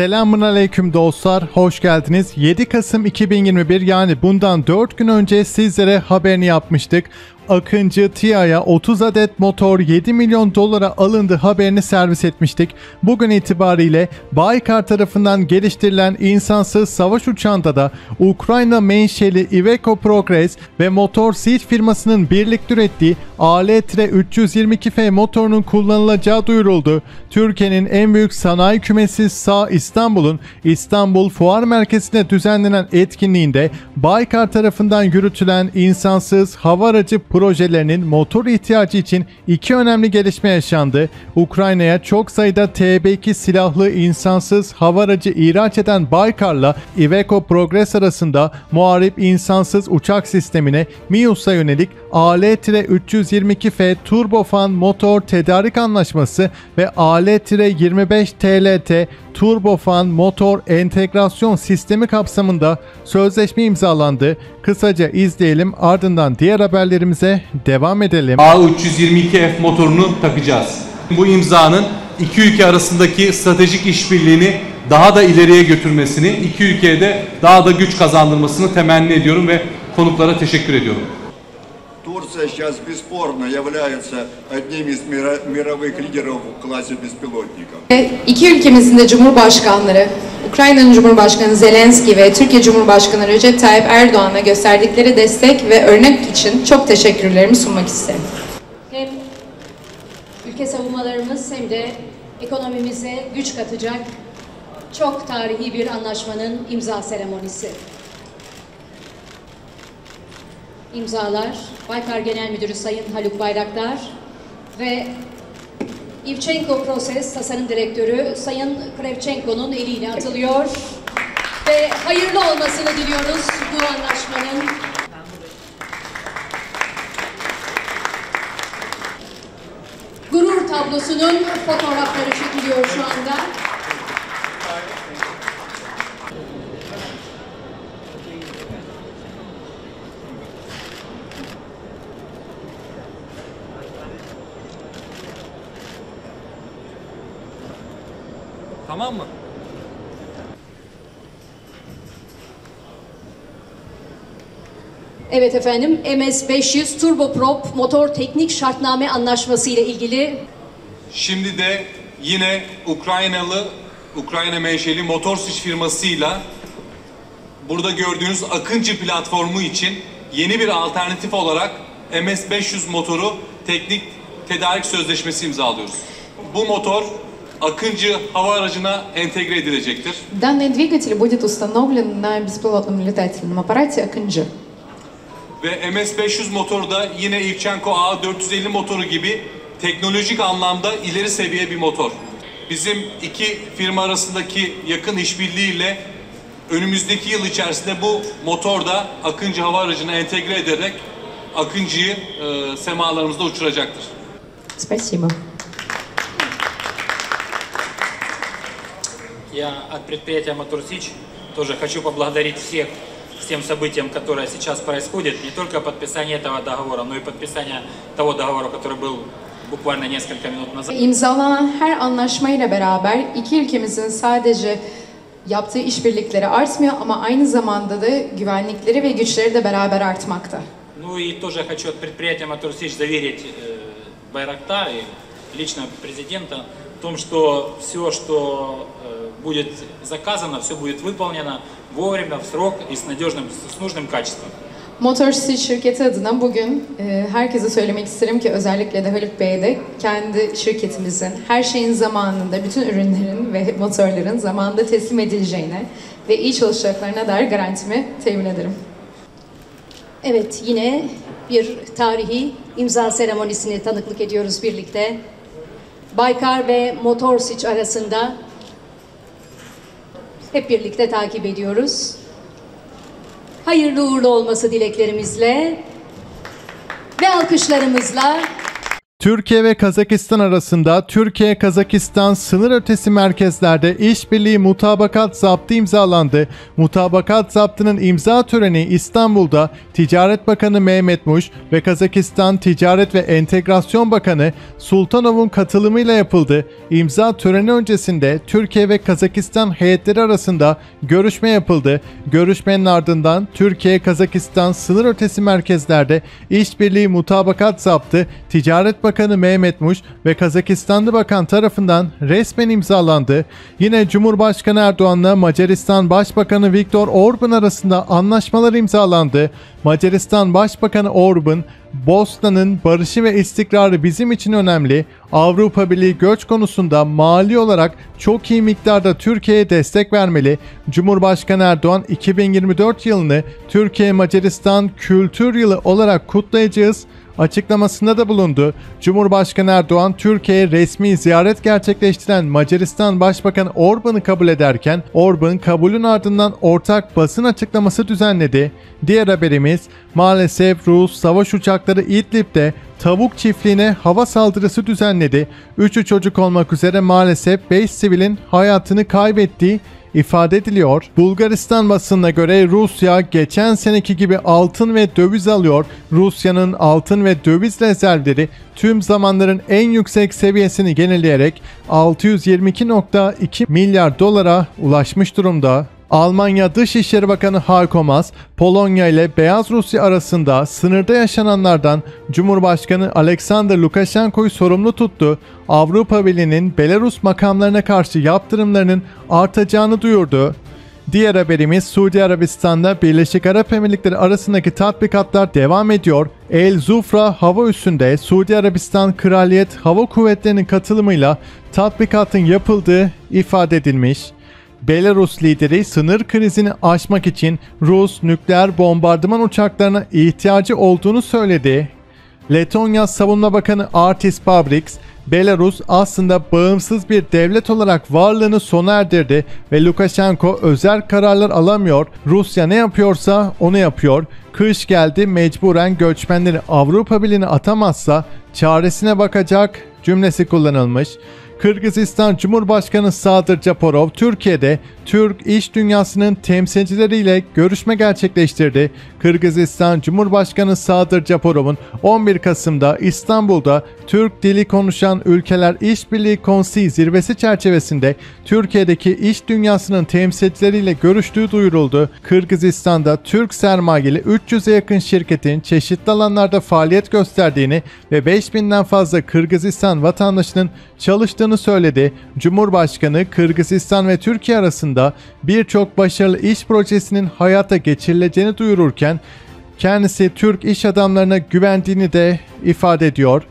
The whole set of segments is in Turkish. Selamünaleyküm dostlar, hoş geldiniz. 7 Kasım 2021 yani bundan 4 gün önce sizlere haberini yapmıştık. AKINCI TİA'ya 30 adet motor 7 milyon dolara alındı haberini servis etmiştik. Bugün itibariyle Baykar tarafından geliştirilen insansız savaş uçağında da Ukrayna menşeli Iveco Progress ve Motor Sich firmasının birlikte ürettiği Aletre 322F motorunun kullanılacağı duyuruldu. Türkiye'nin en büyük sanayi kümesi SA İstanbul'un İstanbul Fuar Merkezi'nde düzenlenen etkinliğinde Baykar tarafından yürütülen insansız hava aracı projelerinin motor ihtiyacı için iki önemli gelişme yaşandı. Ukrayna'ya çok sayıda TB2 silahlı insansız hava aracı ihraç eden Baykar'la Iveco Progress arasında muharip insansız uçak sistemine MİUS'a yönelik AL-322F turbofan motor tedarik anlaşması ve AL-25TLT turbofan motor entegrasyon sistemi kapsamında sözleşme imzalandı. Kısaca izleyelim, ardından diğer haberlerimize devam edelim. AL-322F motorunu takacağız. Bu imzanın iki ülke arasındaki stratejik işbirliğini daha da ileriye götürmesini, iki ülkeye de daha da güç kazandırmasını temenni ediyorum ve konuklara teşekkür ediyorum. Турция сейчас бесспорно является одним из мировых лидеров в классе беспилотников. İki ülkemizin de Cumhurbaşkanları, Ukrayna'nın Cumhurbaşkanı Zelenski ve Türkiye Cumhurbaşkanı Recep Tayyip Erdoğan'a gösterdikleri destek ve örnek için çok teşekkürlerimi sunmak isterim. Hem ülke savunmalarımız hem de ekonomimize güç katacak çok tarihi bir anlaşmanın imza seremonisi. İmzalar Baykar Genel Müdürü Sayın Haluk Bayraktar ve Ivchenko Progress Tasarım Direktörü Sayın Krevchenko'nun eliyle atılıyor ve hayırlı olmasını diliyoruz bu anlaşmanın. Gurur tablosunun fotoğrafları çekiliyor şu anda. Tamam mı? Evet efendim, MS 500 turboprop motor teknik şartname anlaşması ile ilgili. Şimdi de yine Ukrayna menşeli Motor Sich firmasıyla burada gördüğünüz AKINCI platformu için yeni bir alternatif olarak MS 500 motoru teknik tedarik sözleşmesi imzalıyoruz. Bu motor AKINCI hava aracına entegre edilecektir. Данный двигатель будет установлен на беспилотном летательном аппарате AKINCI. Ve MS 500 motoru da yine Ivchenko-A450 motoru gibi teknolojik anlamda ileri seviye bir motor. Bizim iki firma arasındaki yakın işbirliğiyle önümüzdeki yıl içerisinde bu motor da AKINCI hava aracına entegre ederek AKINCI'yi semalarımızda uçuracaktır. Спасибо. Я от предприятия Motor Sich тоже хочу поблагодарить всех с тем событием, которое сейчас происходит. Не только подписание этого договора, но и подписание того договора, который был bukvalde несколько минут назад. İmzalanan her anlaşmayla beraber iki ülkemizin sadece yaptığı işbirlikleri artmıyor ama aynı zamanda da güvenlikleri ve güçleri de beraber artmakta. Ну и тоже хочу от предприятия Motor Sich заверить Байрактара и лично президента в том, что все, что будет заказано, все будет выполнено вовремя, в срок и с надежным, с нужным качеством. Motor Sich şirketi adına bugün herkese söylemek isterim ki özellikle de Haluk Bey de kendi şirketimizin her şeyin zamanında, bütün ürünlerin ve motorların zamanında teslim edileceğine ve iyi çalışacaklarına dair garantimi temin ederim. Evet, yine bir tarihi imza seremonisine tanıklık ediyoruz birlikte. Baykar ve Motor Sich arasında hep birlikte takip ediyoruz. Hayırlı uğurlu olması dileklerimizle ve alkışlarımızla Türkiye ve Kazakistan arasında Türkiye-Kazakistan sınır ötesi merkezlerde işbirliği mutabakat zaptı imzalandı. Mutabakat zaptının imza töreni İstanbul'da Ticaret Bakanı Mehmet Muş ve Kazakistan Ticaret ve Entegrasyon Bakanı Sultanov'un katılımıyla yapıldı. İmza töreni öncesinde Türkiye ve Kazakistan heyetleri arasında görüşme yapıldı. Görüşmenin ardından Türkiye-Kazakistan sınır ötesi merkezlerde işbirliği mutabakat zaptı Ticaret Bakanı Mehmet Muş ve Kazakistanlı Bakan tarafından resmen imzalandı. Yine Cumhurbaşkanı Erdoğan'la Macaristan Başbakanı Viktor Orbán arasında anlaşmalar imzalandı. Macaristan Başbakanı Orbán, "Bosna'nın barışı ve istikrarı bizim için önemli. Avrupa Birliği göç konusunda mali olarak çok iyi miktarda Türkiye'ye destek vermeli." Cumhurbaşkanı Erdoğan 2024 yılını Türkiye-Macaristan Kültür Yılı olarak kutlayacağız açıklamasında da bulundu. Cumhurbaşkanı Erdoğan, Türkiye'ye resmi ziyaret gerçekleştiren Macaristan Başbakanı Orbán'ı kabul ederken, Orbán kabulün ardından ortak basın açıklaması düzenledi. Diğer haberimiz, maalesef Rus savaş uçakları İdlib'de tavuk çiftliğine hava saldırısı düzenledi. 3'ü çocuk olmak üzere maalesef 5 sivilin hayatını kaybettiği ifade ediliyor. Bulgaristan basınına göre Rusya geçen seneki gibi altın ve döviz alıyor. Rusya'nın altın ve döviz rezervleri tüm zamanların en yüksek seviyesini yenileyerek 622.2 milyar dolara ulaşmış durumda. Almanya Dışişleri Bakanı Heiko Maas, Polonya ile Beyaz Rusya arasında sınırda yaşananlardan Cumhurbaşkanı Alexander Lukashenko'yu sorumlu tuttu. Avrupa Birliği'nin Belarus makamlarına karşı yaptırımlarının artacağını duyurdu. Diğer haberimiz, Suudi Arabistan'da Birleşik Arap Emirlikleri arasındaki tatbikatlar devam ediyor. El Zufra hava üssünde Suudi Arabistan Kraliyet Hava Kuvvetleri'nin katılımıyla tatbikatın yapıldığı ifade edilmiş. Belarus lideri sınır krizini aşmak için Rus nükleer bombardıman uçaklarına ihtiyacı olduğunu söyledi. Letonya Savunma Bakanı Artis Pabriks, Belarus aslında bağımsız bir devlet olarak varlığını sona erdirdi ve Lukashenko özel kararlar alamıyor. Rusya ne yapıyorsa onu yapıyor. Kış geldi, mecburen göçmenleri Avrupa Birliği'ne atamazsa çaresine bakacak cümlesi kullanılmış. Kırgızistan Cumhurbaşkanı Sadır Caporov, Türkiye'de Türk iş dünyasının temsilcileriyle görüşme gerçekleştirdi. Kırgızistan Cumhurbaşkanı Sadır Caporov'un 11 Kasım'da İstanbul'da Türk dili konuşan ülkeler İşbirliği Konseyi zirvesi çerçevesinde Türkiye'deki iş dünyasının temsilcileriyle görüştüğü duyuruldu. Kırgızistan'da Türk sermayeli 300'e yakın şirketin çeşitli alanlarda faaliyet gösterdiğini ve 5000'den fazla Kırgızistan vatandaşının çalıştığını söyledi. Cumhurbaşkanı, Kırgızistan ve Türkiye arasında birçok başarılı iş projesinin hayata geçirileceğini duyururken kendisi Türk iş adamlarına güvendiğini de ifade ediyor.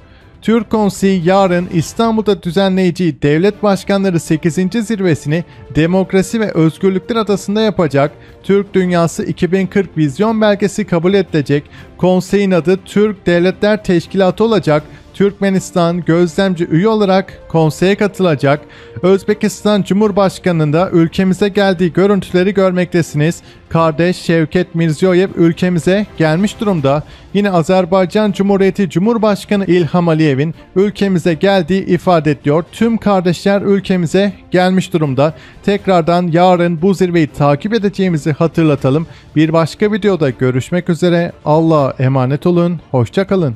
Türk Konseyi yarın İstanbul'da düzenleyeceği Devlet Başkanları 8. Zirvesini Demokrasi ve Özgürlükler Adası'nda yapacak. Türk Dünyası 2040 Vizyon Belgesi kabul edilecek. Konseyin adı Türk Devletler Teşkilatı olacak. Türkmenistan gözlemci üye olarak konseye katılacak. Özbekistan Cumhurbaşkanı'nın da ülkemize geldiği görüntüleri görmektesiniz. Kardeş Şevket Mirziyoyev ülkemize gelmiş durumda. Yine Azerbaycan Cumhuriyeti Cumhurbaşkanı İlham Aliyev'in ülkemize geldiği ifade ediliyor. Tüm kardeşler ülkemize gelmiş durumda. Tekrardan yarın bu zirveyi takip edeceğimizi hatırlatalım. Bir başka videoda görüşmek üzere. Allah'a emanet olun. Hoşça kalın.